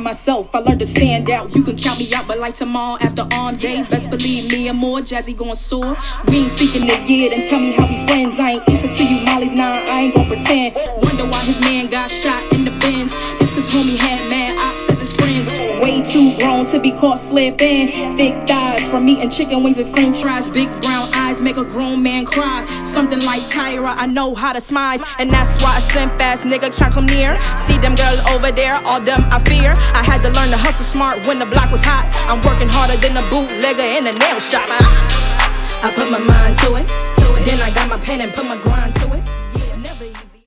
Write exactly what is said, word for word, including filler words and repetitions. Myself, I learned to stand out. You can count me out, but like tomorrow after arm day, best believe me and more Jazzy going sore. We ain't speaking the year, then tell me how we friends. I ain't answer to you mollies, nah, I ain't gonna pretend. Wonder why his man got shot in the bins. It's cause homie had mad ops as his friends. Way too grown to be caught slipping. Thick thighs from eating chicken wings and french fries. Big brown eyes make a grown man cry. Something like Tyra, I know how to smize. And that's why a simp-ass nigga can't come near. See them girl over there, all them I fear. I had to learn to hustle smart when the block was hot. I'm working harder than a bootlegger in a nail shop. I put my mind to it, then I got my pen and put my grind to it.